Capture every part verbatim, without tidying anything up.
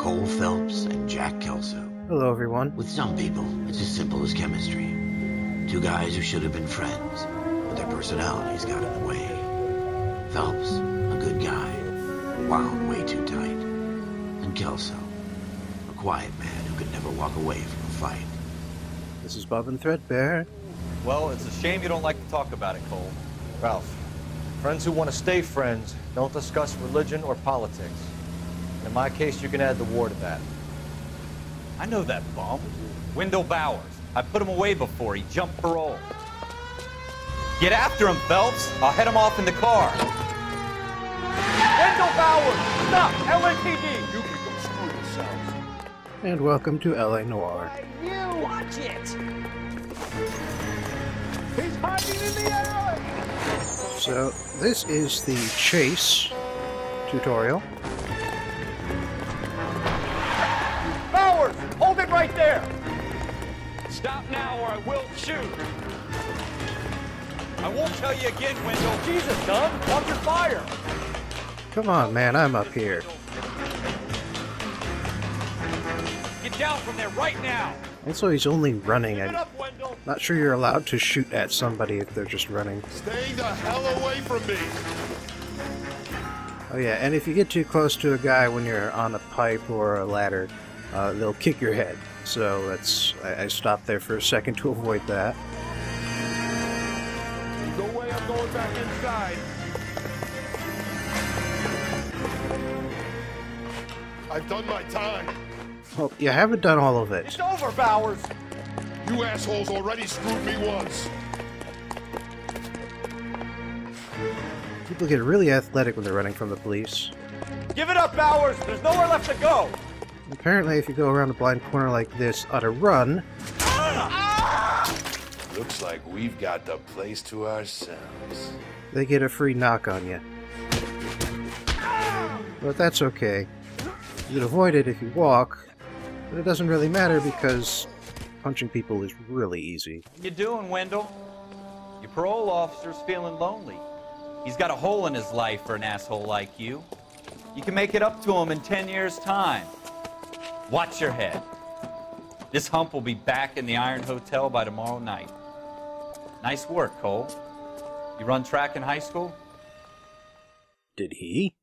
Cole Phelps and Jack Kelso. Hello, everyone. With some people, it's as simple as chemistry. Two guys who should have been friends, but their personalities got in the way. Phelps, a good guy, wound way too tight. And Kelso, a quiet man who could never walk away from a fight. This is Bobbin Threadbare. Well, it's a shame you don't like to talk about it, Cole. Ralph, friends who want to stay friends don't discuss religion or politics. In my case, you can add the war to that. I know that bum. Wendell Bowers. I put him away before he jumped parole. Get after him, Phelps. I'll head him off in the car. Wendell Bowers! Stop! L A P D! You can go screw yourselves. And welcome to L A Noire. You watch it! He's hiding in the alley! So, this is the chase tutorial. Bowers! Hold it right there! Stop now or I will shoot! I won't tell you again, Wendell. Jesus, Doug! I'm under fire! Come on, man, I'm up here. Get down from there right now! Also, he's only running. I'm not sure you're allowed to shoot at somebody if they're just running. Stay the hell away from me! Oh yeah, and if you get too close to a guy when you're on a pipe or a ladder, uh, they'll kick your head. So that's... I, I stopped there for a second to avoid that. No way I'm going back inside! I've done my time! Well, you haven't done all of it. It's over, Bowers! You assholes already screwed me once! People get really athletic when they're running from the police. Give it up, Bowers! There's nowhere left to go! Apparently, if you go around a blind corner like this on a run... Looks like we've got the place to ourselves. They get a free knock on you. But that's okay. You can avoid it if you walk. But it doesn't really matter because punching people is really easy. What you doing, Wendell? Your parole officer's feeling lonely. He's got a hole in his life for an asshole like you. You can make it up to him in ten years' time. Watch your head. This hump will be back in the Iron Hotel by tomorrow night. Nice work, Cole. You run track in high school? Did he?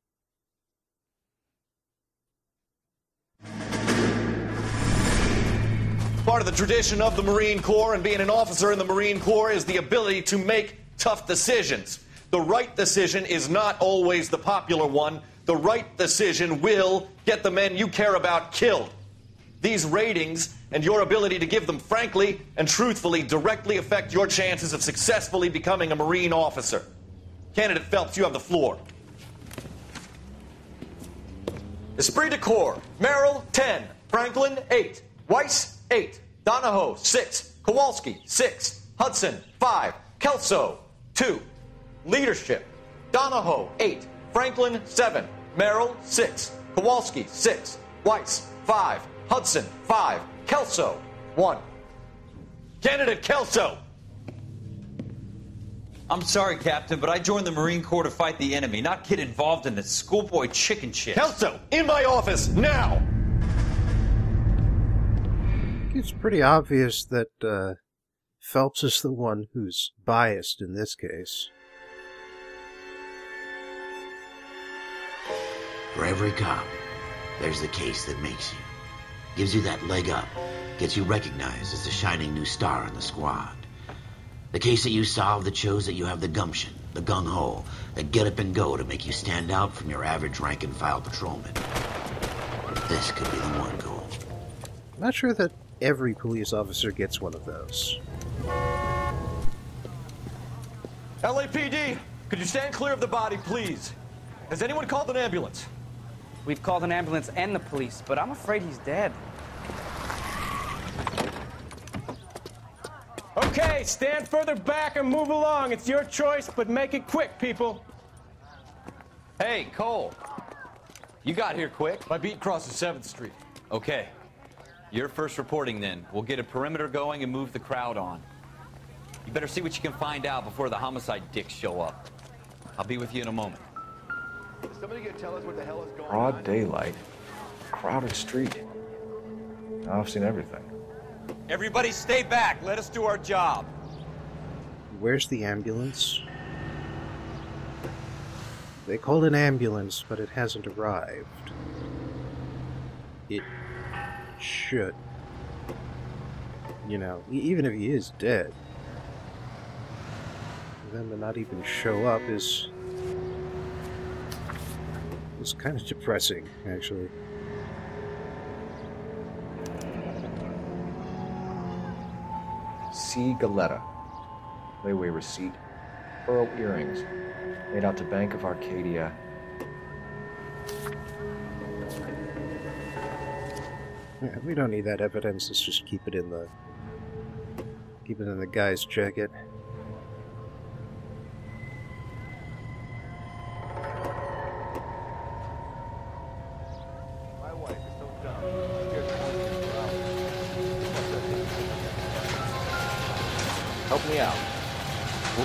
Part of the tradition of the Marine Corps and being an officer in the Marine Corps is the ability to make tough decisions. The right decision is not always the popular one. The right decision will get the men you care about killed. These ratings and your ability to give them frankly and truthfully directly affect your chances of successfully becoming a Marine officer. Candidate Phelps, you have the floor. Esprit de Corps, Merrill, ten, Franklin, eight, Weiss, eight, Donahoe, six, Kowalski, six, Hudson, five, Kelso, two, Leadership, Donahoe, eight, Franklin, seven, Merrill, six, Kowalski, six, Weiss, five, Hudson, five, Kelso, one. Candidate Kelso! I'm sorry, Captain, but I joined the Marine Corps to fight the enemy, not get involved in this schoolboy chicken shit. Kelso, in my office, now! It's pretty obvious that uh, Phelps is the one who's biased in this case. For every cop, there's the case that makes you. Gives you that leg up, gets you recognized as the shining new star in the squad. The case that you solve that shows that you have the gumption, the gung-ho, the get-up-and-go to make you stand out from your average rank-and-file patrolman. This could be the one goal. I'm not sure that every police officer gets one of those. L A P D, could you stand clear of the body, please? Has anyone called an ambulance? We've called an ambulance and the police, but I'm afraid he's dead. Okay, stand further back and move along. It's your choice, but make it quick, people. Hey, Cole. You got here quick. My beat crosses seventh street. Okay. You're first reporting, then. We'll get a perimeter going and move the crowd on. You better see what you can find out before the homicide dicks show up. I'll be with you in a moment. Is somebody gonna tell us what the hell is going on? Broad daylight. crowded street. I've seen everything. Everybody stay back. Let us do our job. Where's the ambulance? They called an ambulance, but it hasn't arrived. It should. You know, even if he is dead, for them to not even show up is... It's kind of depressing, actually. C. Galetta. Layaway receipt. Pearl earrings. Made out to Bank of Arcadia. Yeah, we don't need that evidence. Let's just keep it in the... Keep it in the guy's jacket.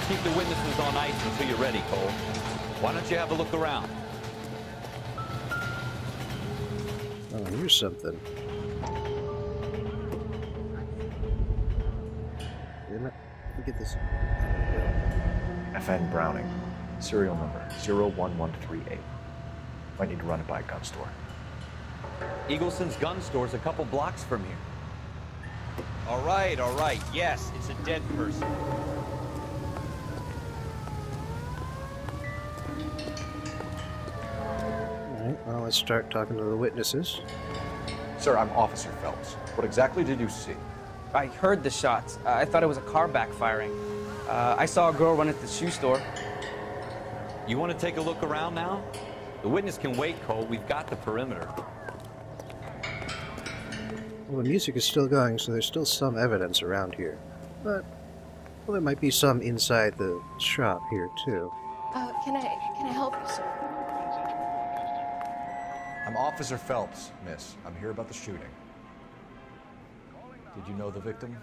Keep the witnesses on ice until you're ready, Cole. Why don't you have a look around? Oh, here's something. Didn't I? Look at this. F N Browning. Serial number zero one one three eight. Might need to run it by a gun store. Eagleson's gun store's a couple blocks from here. All right, all right. Yes, it's a dead person. Well, let's start talking to the witnesses. Sir, I'm Officer Phelps. What exactly did you see? I heard the shots. Uh, I thought it was a car backfiring. Uh, I saw a girl run at the shoe store. You want to take a look around now? The witness can wait, Cole. We've got the perimeter. Well, the music is still going, so there's still some evidence around here. But, well, there might be some inside the shop here, too. Uh, can I, can I help you, sir? I'm Officer Phelps, miss. I'm here about the shooting. Did you know the victim?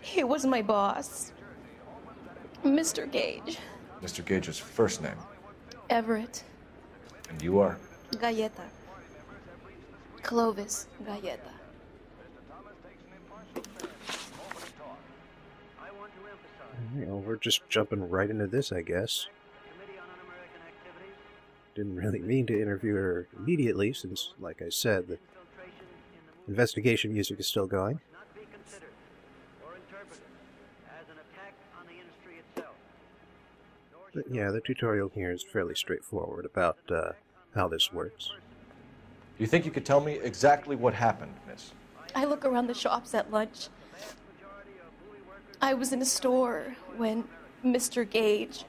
He was my boss. Mister Gage. Mister Gage's first name? Everett. And you are? Galleta. Clovis Galetta. Well, we're just jumping right into this, I guess. Didn't really mean to interview her immediately, since, like I said, the investigation music is still going. But yeah, the tutorial here is fairly straightforward about uh, how this works. Do you think you could tell me exactly what happened, miss? I look around the shops at lunch. I was in a store when Mister Gage,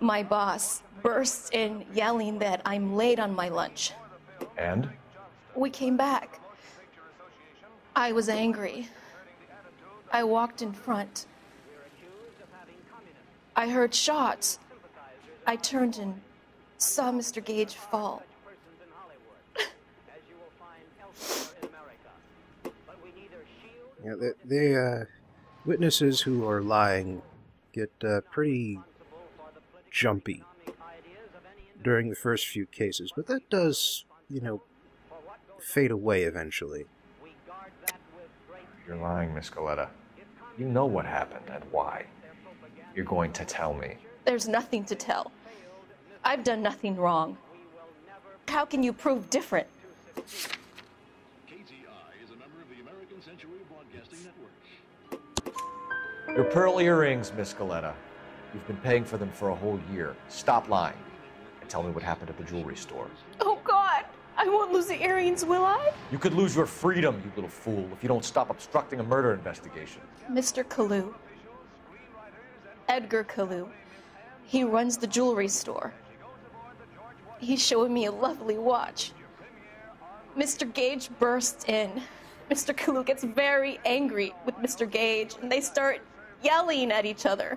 my boss, bursts in yelling that I'm late on my lunch. And? We came back. I was angry. I walked in front. I heard shots. I turned and saw Mister Gage fall. Yeah, the, the uh, witnesses who are lying get uh, pretty jumpy during the first few cases, but that does, you know, fade away eventually. You're lying, Miss Galetta. You know what happened and why. You're going to tell me. There's nothing to tell. I've done nothing wrong. How can you prove different? K T I is a member of the American Century Broadcasting Network. Your pearl earrings, Miss Galetta. You've been paying for them for a whole year. Stop lying and tell me what happened at the jewelry store. Oh, God. I won't lose the earrings, will I? You could lose your freedom, you little fool, if you don't stop obstructing a murder investigation. Mister Kalou. Edgar Kalou. He runs the jewelry store. He's showing me a lovely watch. Mister Gage bursts in. Mister Kalou gets very angry with Mister Gage, and they start yelling at each other.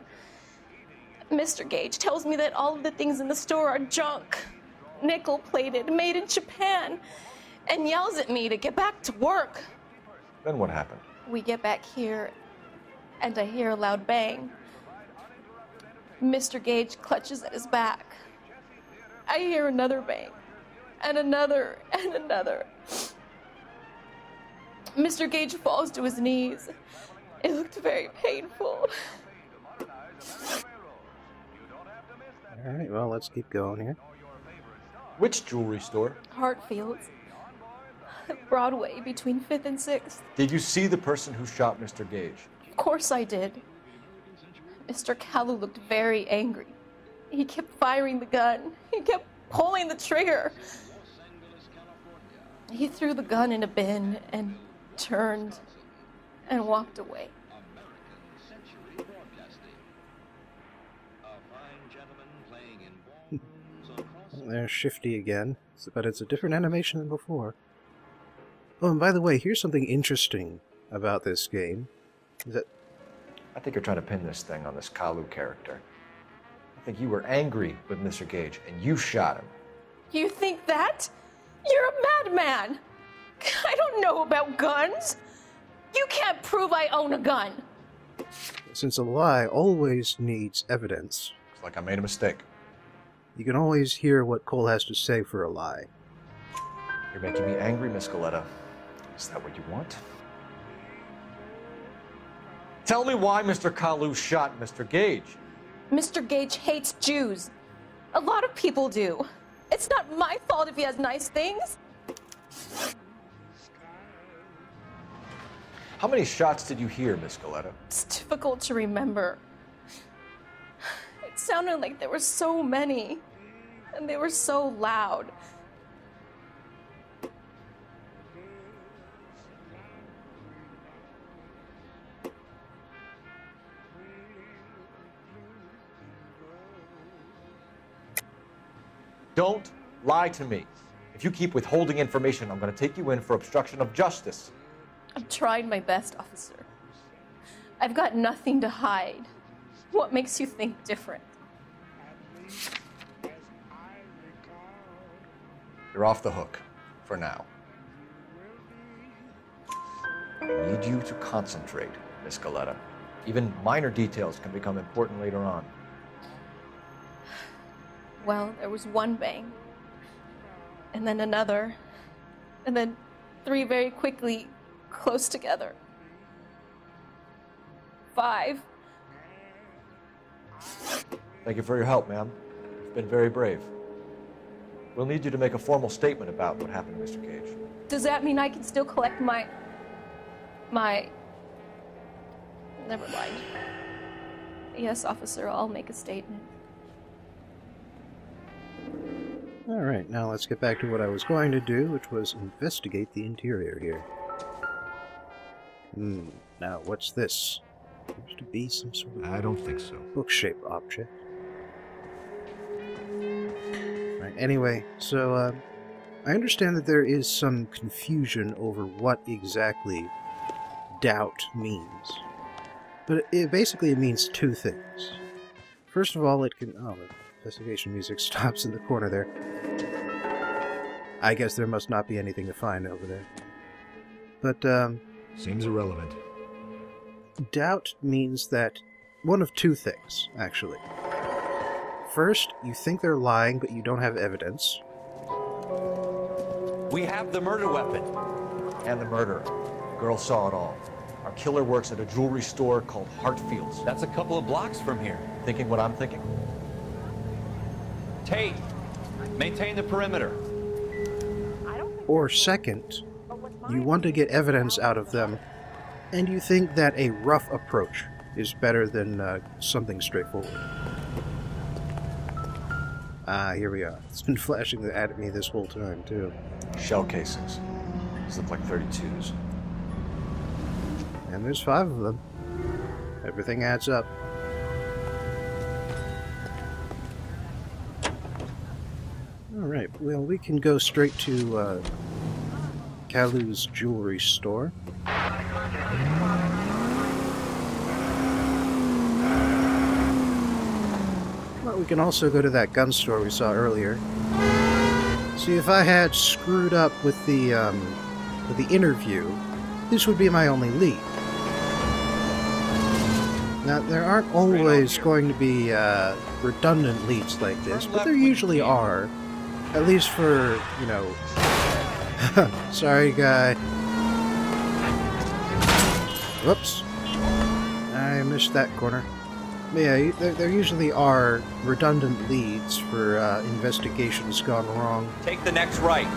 Mister Gage tells me that all of the things in the store are junk, nickel-plated, made in Japan, and yells at me to get back to work. Then what happened? We get back here, and I hear a loud bang. Mister Gage clutches at his back. I hear another bang. and another and another. Mister Gage falls to his knees. It looked very painful. All right, well, let's keep going here. Which jewelry store? Hartfields. Broadway between fifth and sixth. Did you see the person who shot Mister Gage? Of course I did. Mister Kalou looked very angry. He kept firing the gun. He kept pulling the trigger. He threw the gun in a bin and turned and walked away. They're shifty again, but it's a different animation than before. Oh, and by the way, here's something interesting about this game. Is that I think you're trying to pin this thing on this Kalou character. I think you were angry with Mister Gage, and you shot him. You think that? You're a madman! I don't know about guns! You can't prove I own a gun! Since a lie always needs evidence... It's like I made a mistake. You can always hear what Cole has to say for a lie. You're making me angry, Miss Galetta. Is that what you want? Tell me why Mister Kalou shot Mister Gage. Mister Gage hates Jews. A lot of people do. It's not my fault if he has nice things. How many shots did you hear, Miss Galetta? It's difficult to remember. It sounded like there were so many, and they were so loud. Don't lie to me. If you keep withholding information, I'm going to take you in for obstruction of justice. I've tried my best, officer. I've got nothing to hide. What makes you think different? You're off the hook for now. I need you to concentrate, Miss Galetta. Even minor details can become important later on. Well, there was one bang, and then another, and then three very quickly, close together. Five. Thank you for your help, ma'am. You've been very brave. We'll need you to make a formal statement about what happened to Mister Gage. Does that mean I can still collect my... my... Never mind. Yes, officer, I'll make a statement. Alright, now let's get back to what I was going to do, which was investigate the interior here. Hmm, now what's this? Seems to be some sort of... I don't think so. Book-shaped object. Right, anyway, so, uh, I understand that there is some confusion over what exactly doubt means. But it, it basically it means two things. First of all, it can... Oh, investigation music stops in the corner there. I guess there must not be anything to find over there. But, um... seems irrelevant. Doubt means that... One of two things, actually. First, you think they're lying, but you don't have evidence. We have the murder weapon. And the murderer. The girl saw it all. Our killer works at a jewelry store called Hartfields. That's a couple of blocks from here. Thinking what I'm thinking. Tate, maintain the perimeter. Or second, you want to get evidence out of them, and you think that a rough approach is better than uh, something straightforward. Ah, here we are. It's been flashing at me this whole time, too. Shell casings. These look like thirty-twos. And there's five of them. Everything adds up. Alright, well, we can go straight to uh, Kalou's jewelry store. Well, we can also go to that gun store we saw earlier. See, if I had screwed up with the, um, with the interview, this would be my only lead. Now, there aren't always going to be uh, redundant leads like this, but there usually are. At least for, you know... Sorry, guy. Whoops. I missed that corner. But yeah, there, there usually are redundant leads for uh, investigations gone wrong. Take the next right.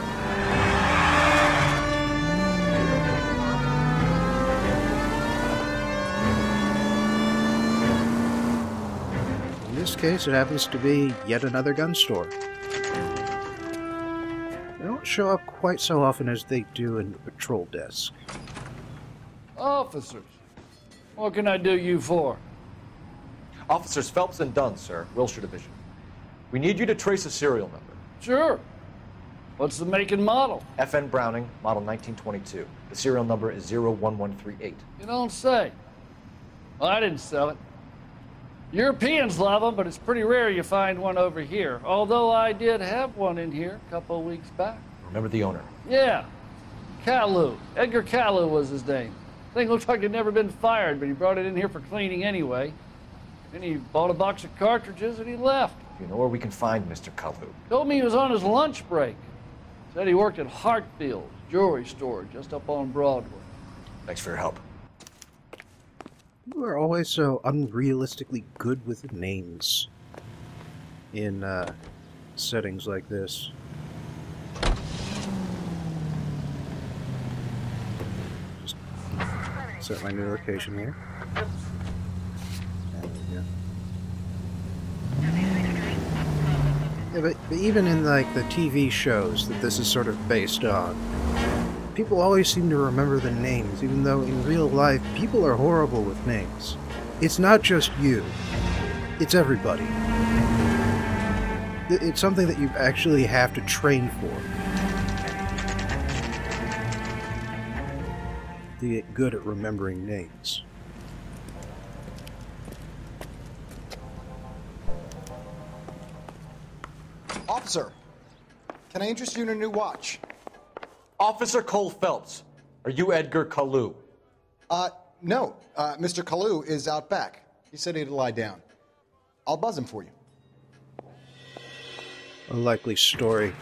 In this case, it happens to be yet another gun store. They don't show up quite so often as they do in the patrol desk. Officers, what can I do you for? Officers Phelps and Dunn, sir, Wilshire Division. We need you to trace a serial number. Sure. What's the make and model? F N Browning, model nineteen twenty-two. The serial number is zero one one three eight. You don't say. Well, I didn't sell it. Europeans love them, but it's pretty rare you find one over here. Although I did have one in here a couple of weeks back. Remember the owner? Yeah. Kalou. Edgar Kalou was his name. Thing looks like it'd never been fired, but he brought it in here for cleaning anyway. Then he bought a box of cartridges and he left. You know where we can find Mister Kalou? Told me he was on his lunch break. Said he worked at Hartfields, jewelry store, just up on Broadway. Thanks for your help. You are always so unrealistically good with names in uh, settings like this. Just set my new location here. Yeah, but, but even in like the T V shows that this is sort of based on, people always seem to remember the names, even though in real life people are horrible with names. It's not just you, it's everybody. It's something that you actually have to train for, to get good at remembering names. Officer, can I interest you in a new watch? Officer Cole Phelps, are you Edgar Kalou? Uh, no. Uh, Mister Kalou is out back. He said he'd lie down. I'll buzz him for you. A likely story.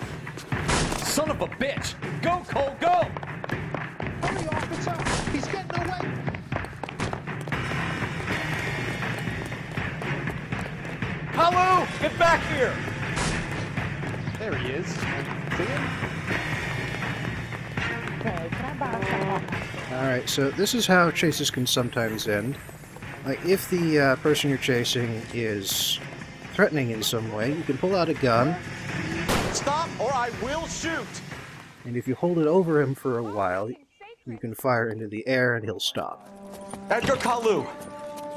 Son of a bitch! Go, Cole, go! Hurry, officer! He's getting away! Kalou, get back here! There he is. See him? Alright, so this is how chases can sometimes end. Like, if the uh, person you're chasing is threatening in some way, you can pull out a gun. Stop, or I will shoot! And if you hold it over him for a while, you can fire into the air and he'll stop. Edgar Kalou,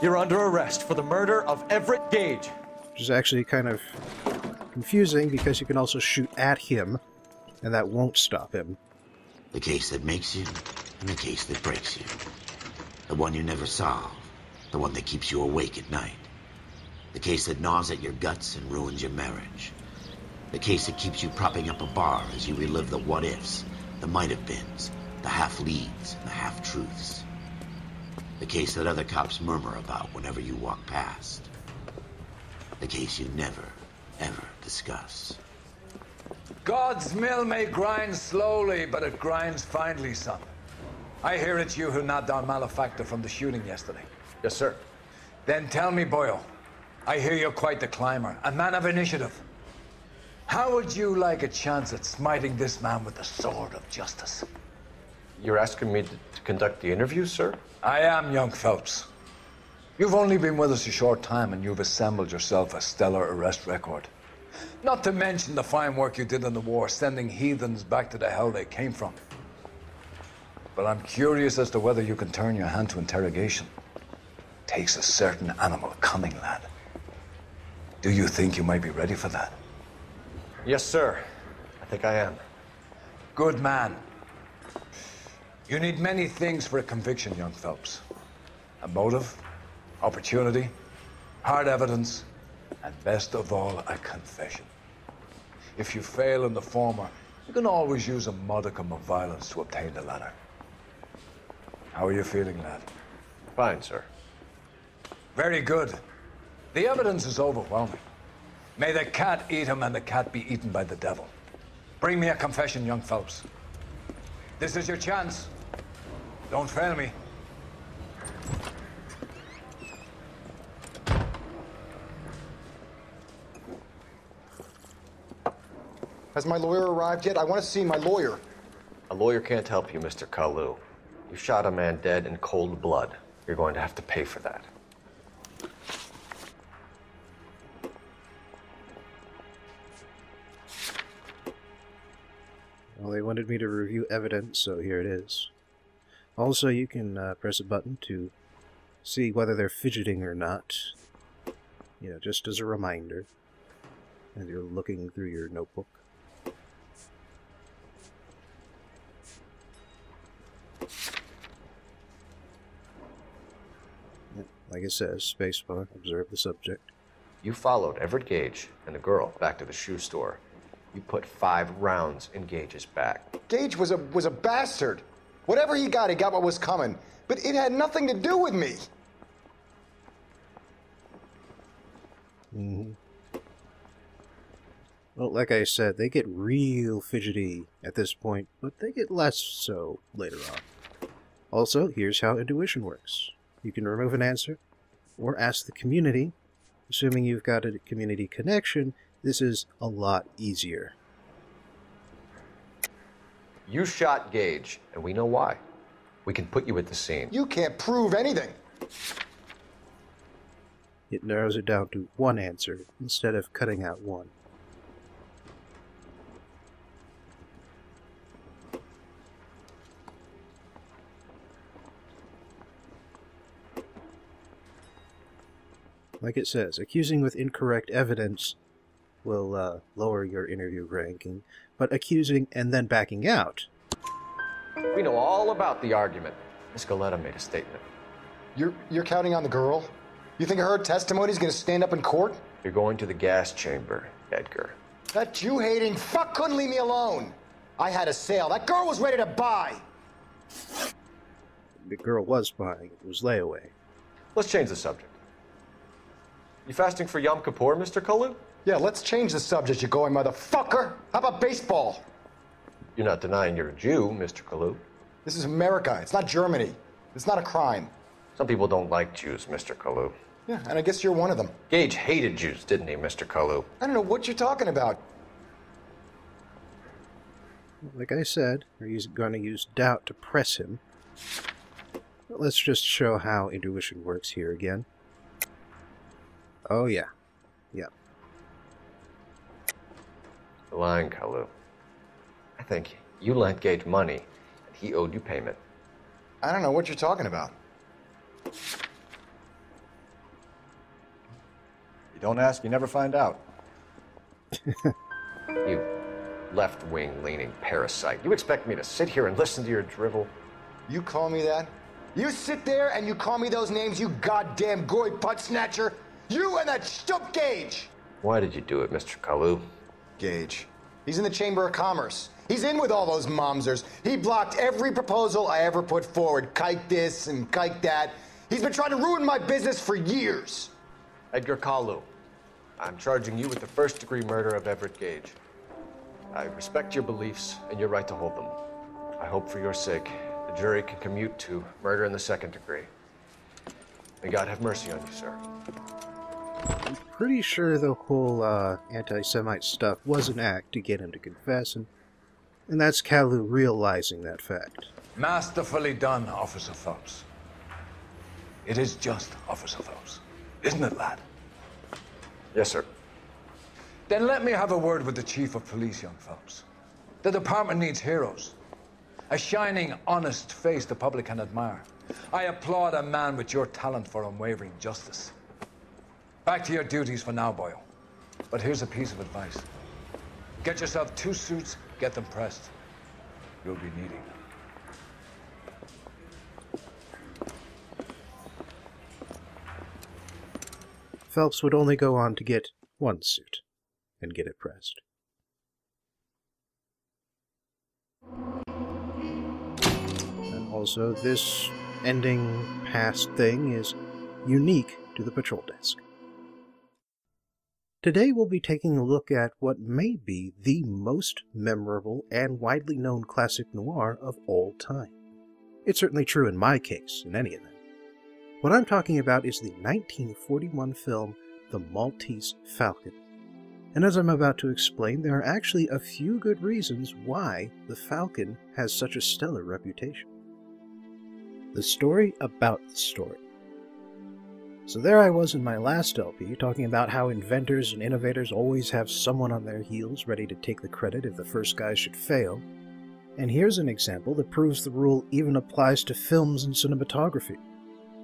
you're under arrest for the murder of Everett Gage. Which is actually kind of... confusing, because you can also shoot at him, and that won't stop him. The case that makes you, and the case that breaks you. The one you never solve, the one that keeps you awake at night. The case that gnaws at your guts and ruins your marriage. The case that keeps you propping up a bar as you relive the what-ifs, the might-have-beens, the half-leads, and the half-truths. The case that other cops murmur about whenever you walk past. The case you never, ever discuss. God's mill may grind slowly, but it grinds finely, son. I hear it's you who knocked down Malefactor from the shooting yesterday. Yes, sir. Then tell me, Boyle, I hear you're quite the climber, a man of initiative. How would you like a chance at smiting this man with the sword of justice? You're asking me to conduct the interview, sir? I am, young Phelps. You've only been with us a short time, and you've assembled yourself a stellar arrest record. Not to mention the fine work you did in the war, sending heathens back to the hell they came from. But I'm curious as to whether you can turn your hand to interrogation. Takes a certain animal cunning, lad. Do you think you might be ready for that? Yes, sir. I think I am. Good man. You need many things for a conviction, young Phelps. A motive, opportunity, hard evidence, and best of all, a confession. If you fail in the former, you can always use a modicum of violence to obtain the latter. How are you feeling, lad? Fine, sir. Very good. The evidence is overwhelming. May the cat eat him and the cat be eaten by the devil. Bring me a confession, young Phelps. This is your chance. Don't fail me. Has my lawyer arrived yet? I want to see my lawyer. A lawyer can't help you, Mister Kalou. You shot a man dead in cold blood. You're going to have to pay for that. Well, they wanted me to review evidence, so here it is. Also, you can uh, press a button to see whether they're fidgeting or not. You know, just as a reminder. As you're looking through your notebook. Like it says, spacebar, observe the subject. You followed Everett Gage and the girl back to the shoe store. You put five rounds in Gage's back. Gage was a was a bastard. Whatever he got, he got what was coming. But it had nothing to do with me. Mm-hmm. Well, like I said, they get real fidgety at this point, but they get less so later on. Also, here's how intuition works. You can remove an answer, or ask the community. Assuming you've got a community connection, this is a lot easier. You shot Gage, and we know why. We can put you at the scene. You can't prove anything! It narrows it down to one answer, instead of cutting out one. Like it says, accusing with incorrect evidence will uh, lower your interview ranking, but accusing and then backing out. We know all about the argument. Miss Galetta made a statement. You're, you're counting on the girl? You think her testimony is going to stand up in court? You're going to the gas chamber, Edgar. That Jew-hating fuck couldn't leave me alone. I had a sale. That girl was ready to buy. The girl was buying. It was layaway. Let's change the subject. You fasting for Yom Kippur, Mister Cullen? Yeah, let's change the subject, you going motherfucker! How about baseball? You're not denying you're a Jew, Mister Kalou. This is America. It's not Germany. It's not a crime. Some people don't like Jews, Mister Kalou. Yeah, and I guess you're one of them. Gage hated Jews, didn't he, Mister Kalou? I don't know what you're talking about. Like I said, we're going to use doubt to press him. But let's just show how intuition works here again. Oh, yeah. Yeah. You're lying, Kalou. I think you lent Gage money, and he owed you payment. I don't know what you're talking about. You don't ask, you never find out. You left-wing-leaning parasite. You expect me to sit here and listen to your drivel? You call me that? You sit there and you call me those names, you goddamn goy putt-snatcher! You and that stupid Gage! Why did you do it, Mister Kalou? Gage. He's in the Chamber of Commerce. He's in with all those momsers. He blocked every proposal I ever put forward. Kike this and kike that. He's been trying to ruin my business for years. Edgar Kalou, I'm charging you with the first degree murder of Everett Gage. I respect your beliefs and your right to hold them. I hope for your sake the jury can commute to murder in the second degree. May God have mercy on you, sir. I'm pretty sure the whole uh, anti-Semite stuff was an act to get him to confess, and, and that's Kalou realizing that fact. Masterfully done, Officer Phelps. It is just, Officer Phelps. Isn't it, lad? Yes, sir. Then let me have a word with the Chief of Police, young Phelps. The department needs heroes. A shining, honest face the public can admire. I applaud a man with your talent for unwavering justice. Back to your duties for now, Boyle. But here's a piece of advice. Get yourself two suits, get them pressed. You'll be needing them. Phelps would only go on to get one suit and get it pressed. And also, this ending past thing is unique to the patrol desk. Today we'll be taking a look at what may be the most memorable and widely known classic noir of all time. It's certainly true in my case, in any event. What I'm talking about is the nineteen forty-one film The Maltese Falcon. And as I'm about to explain, there are actually a few good reasons why The Falcon has such a stellar reputation. The story about the story. So there I was in my last L P, talking about how inventors and innovators always have someone on their heels ready to take the credit if the first guy should fail. And here's an example that proves the rule even applies to films and cinematography.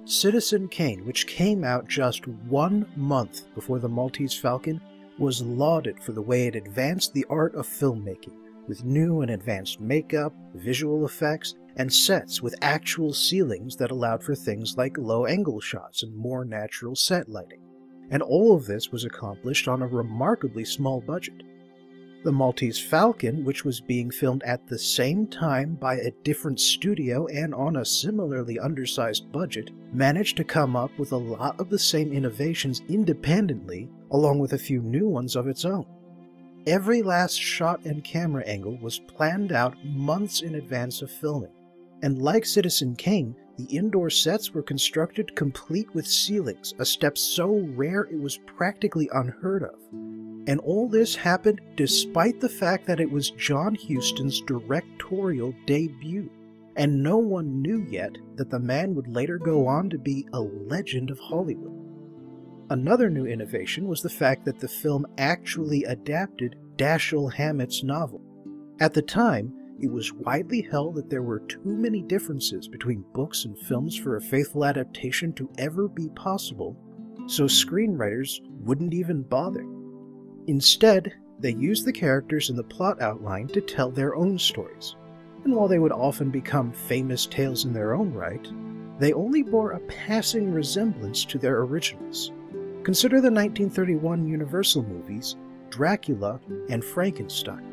Citizen Kane, which came out just one month before The Maltese Falcon, was lauded for the way it advanced the art of filmmaking, with new and advanced makeup, visual effects, and sets with actual ceilings that allowed for things like low-angle shots and more natural set lighting. And all of this was accomplished on a remarkably small budget. The Maltese Falcon, which was being filmed at the same time by a different studio and on a similarly undersized budget, managed to come up with a lot of the same innovations independently, along with a few new ones of its own. Every last shot and camera angle was planned out months in advance of filming. And like Citizen Kane, the indoor sets were constructed complete with ceilings, a step so rare it was practically unheard of. And all this happened despite the fact that it was John Huston's directorial debut, and no one knew yet that the man would later go on to be a legend of Hollywood. Another new innovation was the fact that the film actually adapted Dashiell Hammett's novel. At the time, it was widely held that there were too many differences between books and films for a faithful adaptation to ever be possible, so screenwriters wouldn't even bother. Instead, they used the characters in the plot outline to tell their own stories, and while they would often become famous tales in their own right, they only bore a passing resemblance to their originals. Consider the nineteen thirty-one Universal movies, Dracula and Frankenstein.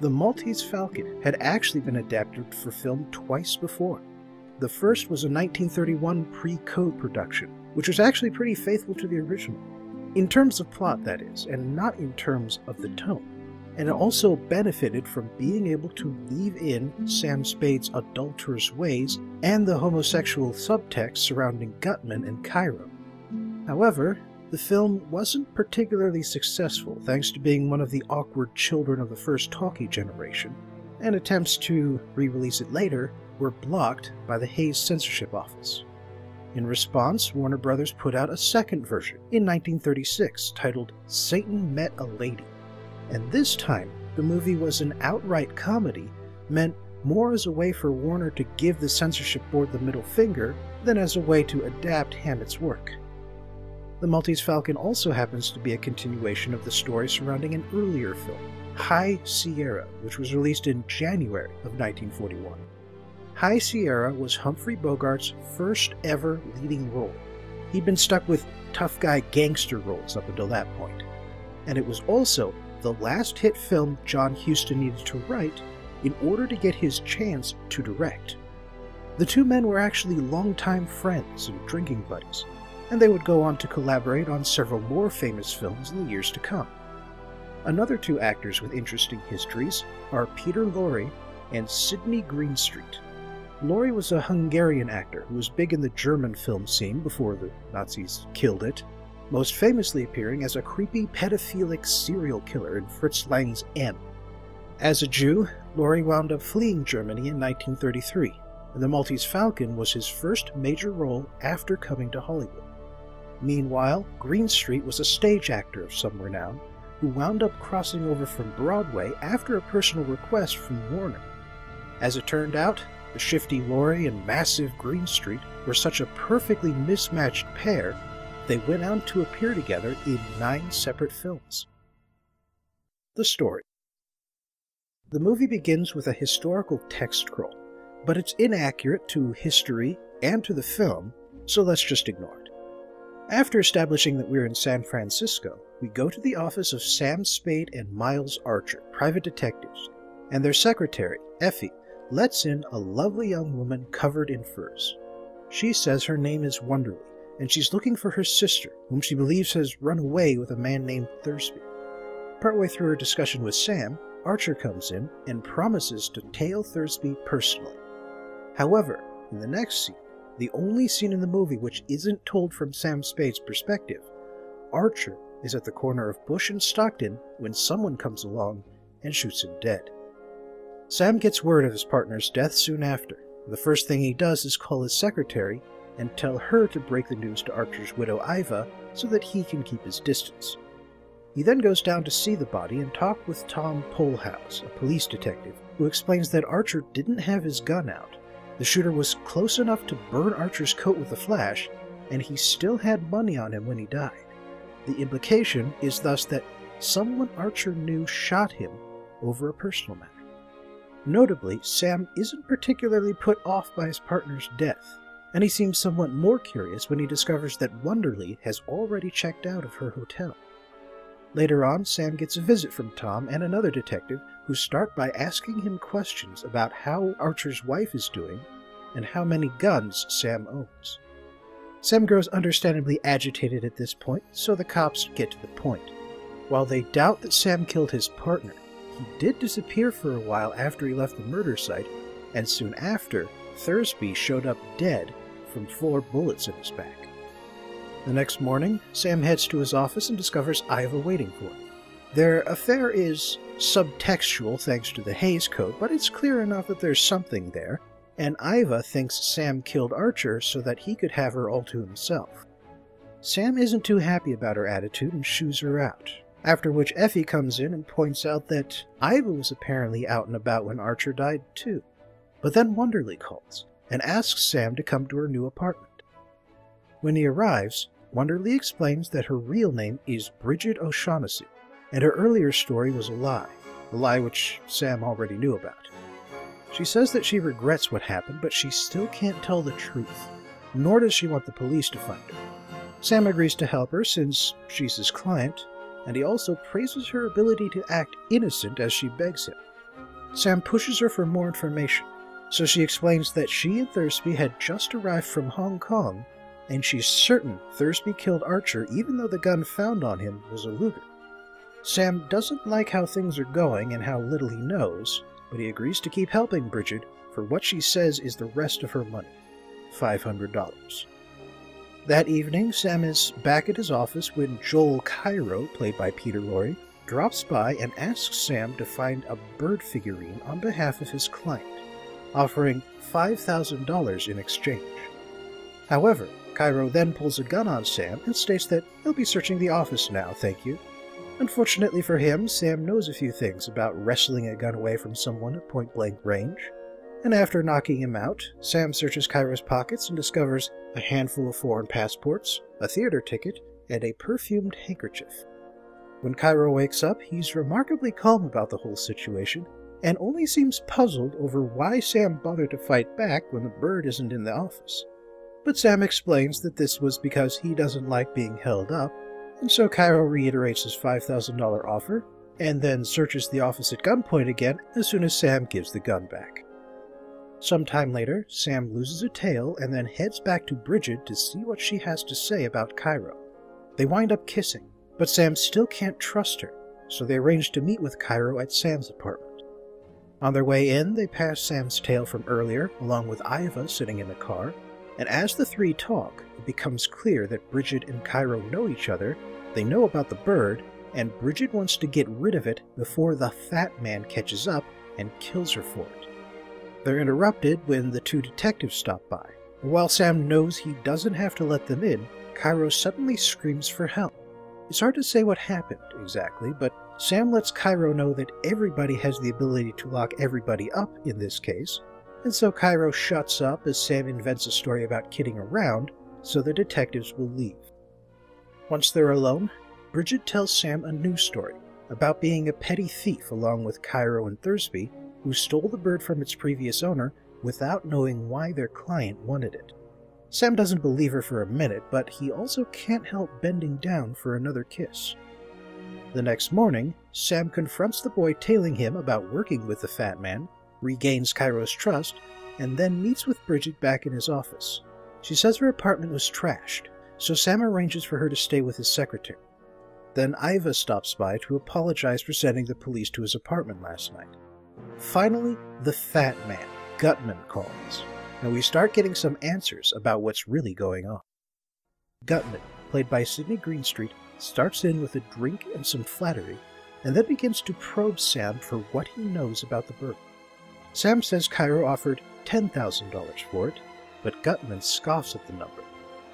The Maltese Falcon had actually been adapted for film twice before. The first was a nineteen thirty-one pre-code production, which was actually pretty faithful to the original. In terms of plot, that is, and not in terms of the tone. And it also benefited from being able to leave in Sam Spade's adulterous ways and the homosexual subtext surrounding Gutman and Cairo. However, the film wasn't particularly successful, thanks to being one of the awkward children of the first talkie generation, and attempts to re-release it later were blocked by the Hayes Censorship Office. In response, Warner Brothers put out a second version in nineteen thirty-six, titled Satan Met a Lady, and this time the movie was an outright comedy, meant more as a way for Warner to give the censorship board the middle finger than as a way to adapt Hammett's work. The Maltese Falcon also happens to be a continuation of the story surrounding an earlier film, High Sierra, which was released in January of nineteen forty-one. High Sierra was Humphrey Bogart's first ever leading role. He'd been stuck with tough guy gangster roles up until that point. And it was also the last hit film John Huston needed to write in order to get his chance to direct. The two men were actually longtime friends and drinking buddies, and they would go on to collaborate on several more famous films in the years to come. Another two actors with interesting histories are Peter Lorre and Sidney Greenstreet. Lorre was a Hungarian actor who was big in the German film scene before the Nazis killed it, most famously appearing as a creepy pedophilic serial killer in Fritz Lang's M. As a Jew, Lorre wound up fleeing Germany in nineteen thirty-three, and The Maltese Falcon was his first major role after coming to Hollywood. Meanwhile, Greenstreet was a stage actor of some renown, who wound up crossing over from Broadway after a personal request from Warner. As it turned out, the shifty Lorre and massive Greenstreet were such a perfectly mismatched pair, they went on to appear together in nine separate films. The story. The movie begins with a historical text scroll, but it's inaccurate to history and to the film, so let's just ignore it. After establishing that we're in San Francisco, we go to the office of Sam Spade and Miles Archer, private detectives, and their secretary, Effie, lets in a lovely young woman covered in furs. She says her name is Wonderly, and she's looking for her sister, whom she believes has run away with a man named Thursby. Partway through her discussion with Sam, Archer comes in and promises to tail Thursby personally. However, in the next scene, the only scene in the movie which isn't told from Sam Spade's perspective, Archer is at the corner of Bush and Stockton when someone comes along and shoots him dead. Sam gets word of his partner's death soon after. The first thing he does is call his secretary and tell her to break the news to Archer's widow Iva so that he can keep his distance. He then goes down to see the body and talk with Tom Polhouse, a police detective, who explains that Archer didn't have his gun out. The shooter was close enough to burn Archer's coat with a flash, and he still had money on him when he died. The implication is thus that someone Archer knew shot him over a personal matter. Notably, Sam isn't particularly put off by his partner's death, and he seems somewhat more curious when he discovers that Wonderly has already checked out of her hotel. Later on, Sam gets a visit from Tom and another detective, who start by asking him questions about how Archer's wife is doing and how many guns Sam owns. Sam grows understandably agitated at this point, so the cops get to the point. While they doubt that Sam killed his partner, he did disappear for a while after he left the murder site, and soon after, Thursby showed up dead from four bullets in his back. The next morning, Sam heads to his office and discovers Iva waiting for him. Their affair is subtextual thanks to the Hays Code, but it's clear enough that there's something there, and Iva thinks Sam killed Archer so that he could have her all to himself. Sam isn't too happy about her attitude and shoos her out, after which Effie comes in and points out that Iva was apparently out and about when Archer died too. But then Wonderly calls, and asks Sam to come to her new apartment. When he arrives, Wonderly explains that her real name is Bridget O'Shaughnessy, and her earlier story was a lie, a lie which Sam already knew about. She says that she regrets what happened, but she still can't tell the truth, nor does she want the police to find her. Sam agrees to help her since she's his client, and he also praises her ability to act innocent as she begs him. Sam pushes her for more information, so she explains that she and Thursby had just arrived from Hong Kong, and she's certain Thursby killed Archer even though the gun found on him was a Luger. Sam doesn't like how things are going and how little he knows, but he agrees to keep helping Bridget for what she says is the rest of her money, five hundred dollars. That evening, Sam is back at his office when Joel Cairo, played by Peter Lorre, drops by and asks Sam to find a bird figurine on behalf of his client, offering five thousand dollars in exchange. However, Cairo then pulls a gun on Sam and states that he'll be searching the office now, thank you. Unfortunately for him, Sam knows a few things about wrestling a gun away from someone at point-blank range, and after knocking him out, Sam searches Cairo's pockets and discovers a handful of foreign passports, a theater ticket, and a perfumed handkerchief. When Cairo wakes up, he's remarkably calm about the whole situation, and only seems puzzled over why Sam bothered to fight back when the bird isn't in the office. But Sam explains that this was because he doesn't like being held up, and so Cairo reiterates his five thousand dollar offer, and then searches the office at gunpoint again as soon as Sam gives the gun back. Sometime later, Sam loses a tail and then heads back to Bridget to see what she has to say about Cairo. They wind up kissing, but Sam still can't trust her, so they arrange to meet with Cairo at Sam's apartment. On their way in, they pass Sam's tail from earlier, along with Iva sitting in the car, and as the three talk, it becomes clear that Bridget and Cairo know each other, they know about the bird, and Bridget wants to get rid of it before the fat man catches up and kills her for it. They're interrupted when the two detectives stop by. While Sam knows he doesn't have to let them in, Cairo suddenly screams for help. It's hard to say what happened exactly, but Sam lets Cairo know that everybody has the ability to lock everybody up in this case, and so Cairo shuts up as Sam invents a story about kidding around, so the detectives will leave. Once they're alone, Bridget tells Sam a new story, about being a petty thief along with Cairo and Thursby, who stole the bird from its previous owner without knowing why their client wanted it. Sam doesn't believe her for a minute, but he also can't help bending down for another kiss. The next morning, Sam confronts the boy tailing him about working with the fat man, regains Cairo's trust, and then meets with Bridget back in his office. She says her apartment was trashed, so Sam arranges for her to stay with his secretary. Then Iva stops by to apologize for sending the police to his apartment last night. Finally, the fat man, Gutman, calls, and we start getting some answers about what's really going on. Gutman, played by Sidney Greenstreet, starts in with a drink and some flattery, and then begins to probe Sam for what he knows about the burglar. Sam says Cairo offered ten thousand dollars for it, but Gutman scoffs at the number.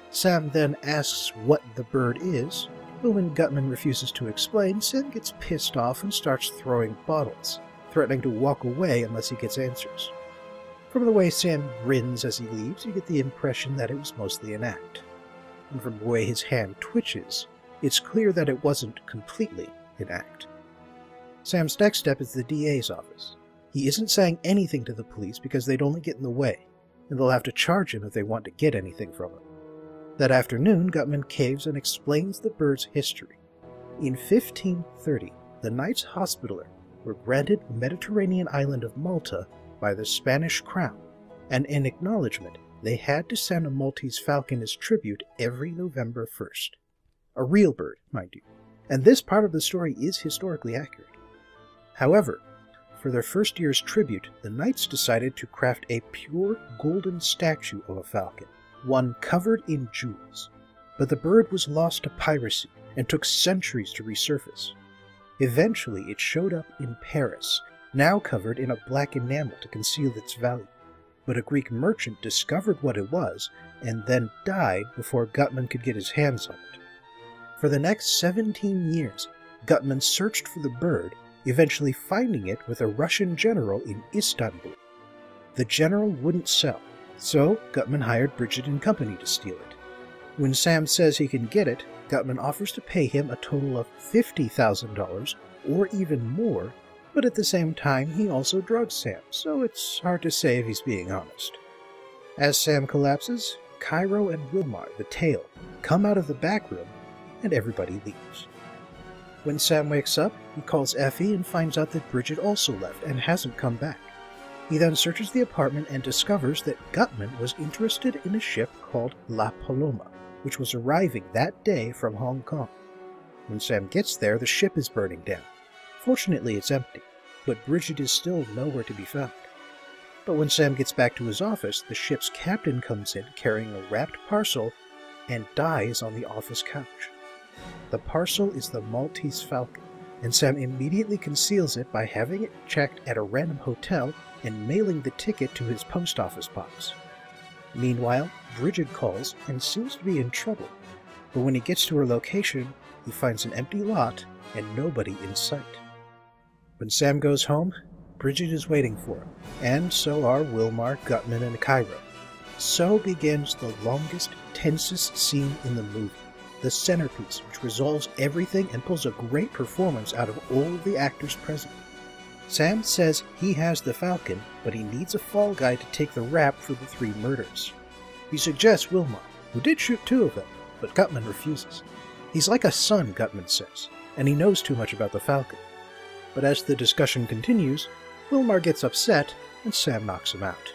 Sam then asks what the bird is, but when Gutman refuses to explain, Sam gets pissed off and starts throwing bottles, threatening to walk away unless he gets answers. From the way Sam grins as he leaves, you get the impression that it was mostly an act. And from the way his hand twitches, it's clear that it wasn't completely an act. Sam's next step is the D A's office. He isn't saying anything to the police because they'd only get in the way, and they'll have to charge him if they want to get anything from him. That afternoon, Gutman caves and explains the bird's history. In fifteen thirty, the Knights Hospitaller were granted the Mediterranean island of Malta by the Spanish crown, and in acknowledgement, they had to send a Maltese falcon as tribute every November first. A real bird, mind you. And this part of the story is historically accurate. However, for their first year's tribute, the knights decided to craft a pure golden statue of a falcon, one covered in jewels. But the bird was lost to piracy and took centuries to resurface. Eventually, it showed up in Paris, now covered in a black enamel to conceal its value. But a Greek merchant discovered what it was and then died before Gutman could get his hands on it. For the next seventeen years, Gutman searched for the bird, eventually finding it with a Russian general in Istanbul. The general wouldn't sell, so Gutman hired Bridget and Company to steal it. When Sam says he can get it, Gutman offers to pay him a total of fifty thousand dollars, or even more, but at the same time he also drugs Sam, so it's hard to say if he's being honest. As Sam collapses, Cairo and Wilmer, the tail, come out of the back room, and everybody leaves. When Sam wakes up, he calls Effie and finds out that Bridget also left and hasn't come back. He then searches the apartment and discovers that Gutman was interested in a ship called La Paloma, which was arriving that day from Hong Kong. When Sam gets there, the ship is burning down. Fortunately, it's empty, but Bridget is still nowhere to be found. But when Sam gets back to his office, the ship's captain comes in carrying a wrapped parcel and dies on the office couch. The parcel is the Maltese Falcon, and Sam immediately conceals it by having it checked at a random hotel and mailing the ticket to his post office box. Meanwhile, Bridget calls and seems to be in trouble, but when he gets to her location, he finds an empty lot and nobody in sight. When Sam goes home, Bridget is waiting for him, and so are Wilmer, Gutman, and Cairo. So begins the longest, tensest scene in the movie, the centerpiece which resolves everything and pulls a great performance out of all of the actors present. Sam says he has the falcon, but he needs a fall guy to take the rap for the three murders. He suggests Wilmer, who did shoot two of them, but Gutman refuses. He's like a son, Gutman says, and he knows too much about the falcon. But as the discussion continues, Wilmer gets upset and Sam knocks him out.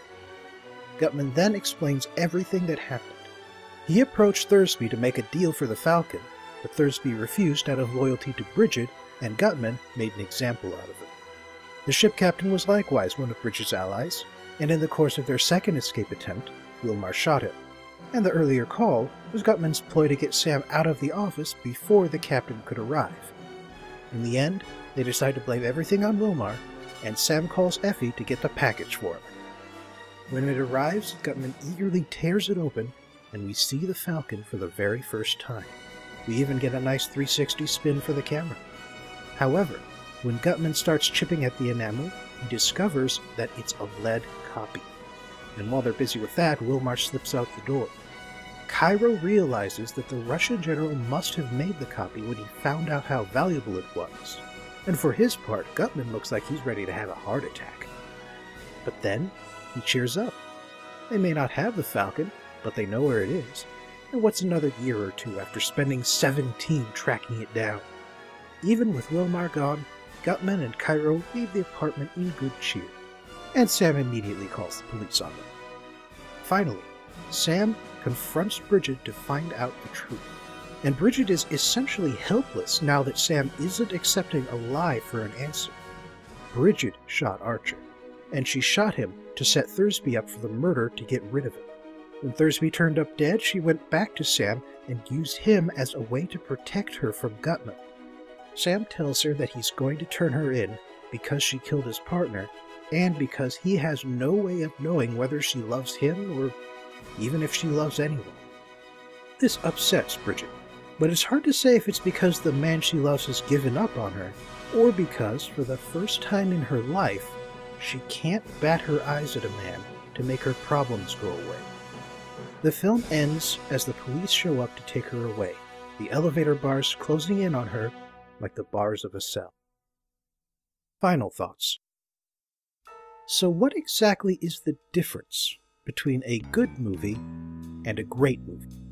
Gutman then explains everything that happened. He approached Thursby to make a deal for the falcon, but Thursby refused out of loyalty to Bridget, and Gutman made an example out of him. The ship captain was likewise one of Bridget's allies, and in the course of their second escape attempt, Wilmer shot him, and the earlier call was Gutman's ploy to get Sam out of the office before the captain could arrive. In the end, they decide to blame everything on Wilmer, and Sam calls Effie to get the package for him. When it arrives, Gutman eagerly tears it open, and we see the falcon for the very first time. We even get a nice three sixty spin for the camera. However, when Gutman starts chipping at the enamel, he discovers that it's a lead copy. And while they're busy with that, Wilmer slips out the door. Cairo realizes that the Russian general must have made the copy when he found out how valuable it was. And for his part, Gutman looks like he's ready to have a heart attack. But then, he cheers up. They may not have the falcon, but they know where it is, and what's another year or two after spending seventeen tracking it down? Even with Wilmer gone, Gutman and Cairo leave the apartment in good cheer, and Sam immediately calls the police on them. Finally, Sam confronts Bridget to find out the truth, and Bridget is essentially helpless now that Sam isn't accepting a lie for an answer. Bridget shot Archer, and she shot him to set Thursby up for the murder to get rid of him. When Thursby turned up dead, she went back to Sam and used him as a way to protect her from Gutman. Sam tells her that he's going to turn her in because she killed his partner, and because he has no way of knowing whether she loves him or even if she loves anyone. This upsets Bridget, but it's hard to say if it's because the man she loves has given up on her, or because, for the first time in her life, she can't bat her eyes at a man to make her problems go away. The film ends as the police show up to take her away, the elevator bars closing in on her like the bars of a cell. Final thoughts. So what exactly is the difference between a good movie and a great movie?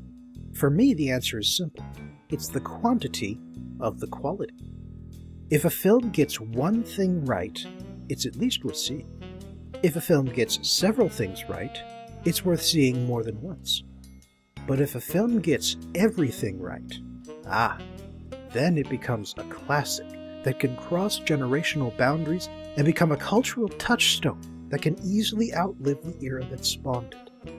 For me, the answer is simple. It's the quantity of the quality. If a film gets one thing right, it's at least worth seeing. If a film gets several things right, it's worth seeing more than once. But if a film gets everything right, ah, then it becomes a classic that can cross generational boundaries and become a cultural touchstone that can easily outlive the era that spawned it.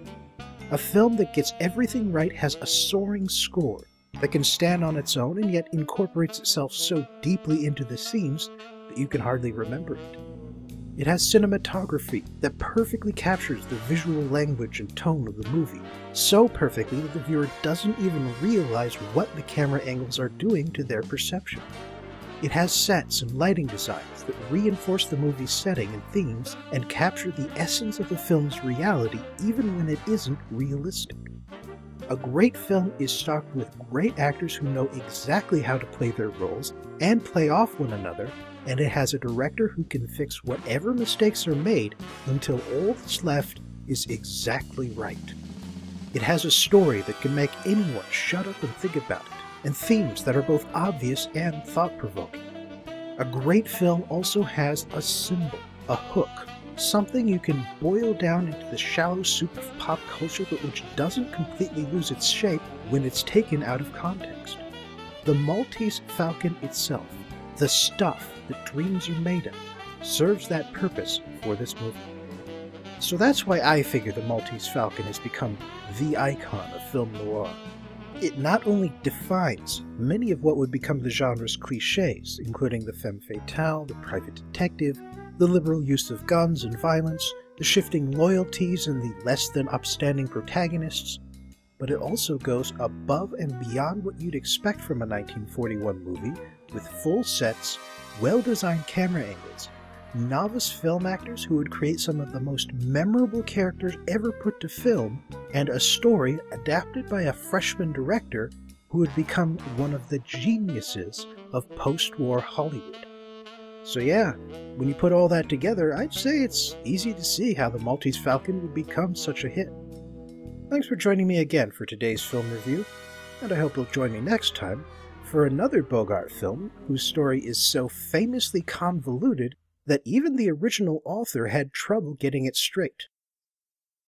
A film that gets everything right has a soaring score that can stand on its own and yet incorporates itself so deeply into the scenes that you can hardly remember it. It has cinematography that perfectly captures the visual language and tone of the movie, so perfectly that the viewer doesn't even realize what the camera angles are doing to their perception. It has sets and lighting designs that reinforce the movie's setting and themes and capture the essence of the film's reality even when it isn't realistic. A great film is stocked with great actors who know exactly how to play their roles and play off one another, and it has a director who can fix whatever mistakes are made until all that's left is exactly right. It has a story that can make anyone shut up and think about it, and themes that are both obvious and thought-provoking. A great film also has a symbol, a hook, something you can boil down into the shallow soup of pop culture but which doesn't completely lose its shape when it's taken out of context. The Maltese Falcon itself, the stuff that dreams are made of, serves that purpose for this movie. So that's why I figure The Maltese Falcon has become the icon of film noir. It not only defines many of what would become the genre's clichés, including the femme fatale, the private detective, the liberal use of guns and violence, the shifting loyalties and the less-than-upstanding protagonists, but it also goes above and beyond what you'd expect from a nineteen forty-one movie, with full sets, well-designed camera angles, novice film actors who would create some of the most memorable characters ever put to film, and a story adapted by a freshman director who would become one of the geniuses of post-war Hollywood. So yeah, when you put all that together, I'd say it's easy to see how The Maltese Falcon would become such a hit. Thanks for joining me again for today's film review, and I hope you'll join me next time for another Bogart film whose story is so famously convoluted that even the original author had trouble getting it straight.